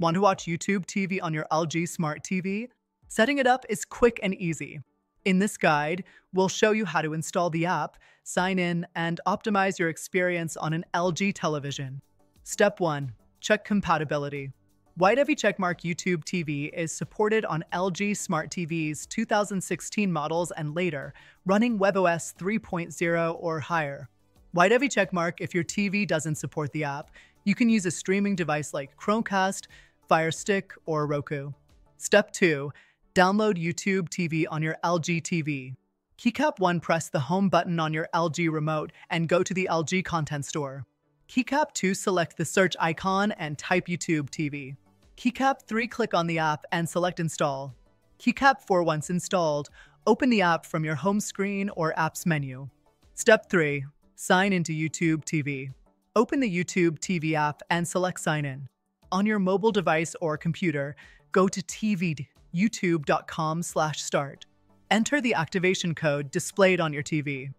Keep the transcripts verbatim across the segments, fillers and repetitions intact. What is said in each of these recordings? Want to watch YouTube T V on your L G Smart T V? Setting it up is quick and easy. In this guide, we'll show you how to install the app, sign in, and optimize your experience on an L G television. Step one. Check compatibility. White heavy checkmark YouTube T V is supported on L G Smart T V's two thousand sixteen models and later, running webOS three point oh or higher. White heavy checkmark if your T V doesn't support the app. You can use a streaming device like Chromecast, Fire Stick, or Roku. Step two. Download YouTube T V on your L G T V. Keycap one. Press the Home button on your L G remote and go to the L G Content Store. Keycap two. Select the search icon and type YouTube T V. Keycap three. Click on the app and select Install. Keycap four. Once installed, open the app from your home screen or Apps menu. Step three. Sign into YouTube T V. Open the YouTube T V app and select Sign In. On your mobile device or computer, go to T V. youtube dot com slash start. Enter the activation code displayed on your T V.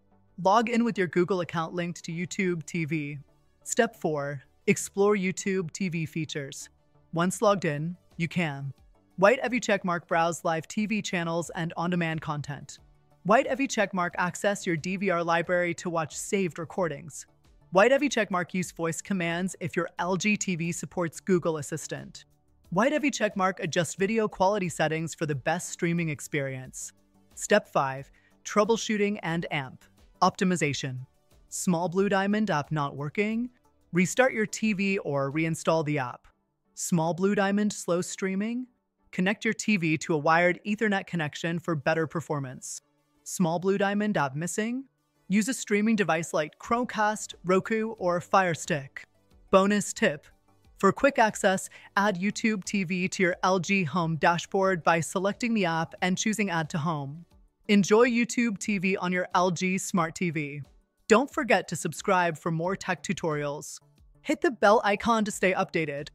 Log in with your Google account linked to YouTube T V. Step four. Explore YouTube T V features. Once logged in, you can White heavy checkmark browse live T V channels and on-demand content. White heavy checkmark access your D V R library to watch saved recordings. White heavy checkmark use voice commands if your L G T V supports Google Assistant. White heavy checkmark adjust video quality settings for the best streaming experience. Step five. Troubleshooting and amp. Optimization. Small blue diamond app not working? Restart your T V or reinstall the app. Small blue diamond slow streaming? Connect your T V to a wired Ethernet connection for better performance. Small blue diamond app missing? Use a streaming device like Chromecast, Roku, or Fire Stick. Bonus tip. For quick access, add YouTube T V to your L G Home dashboard by selecting the app and choosing Add to Home. Enjoy YouTube T V on your L G Smart T V. Don't forget to subscribe for more tech tutorials. Hit the bell icon to stay updated.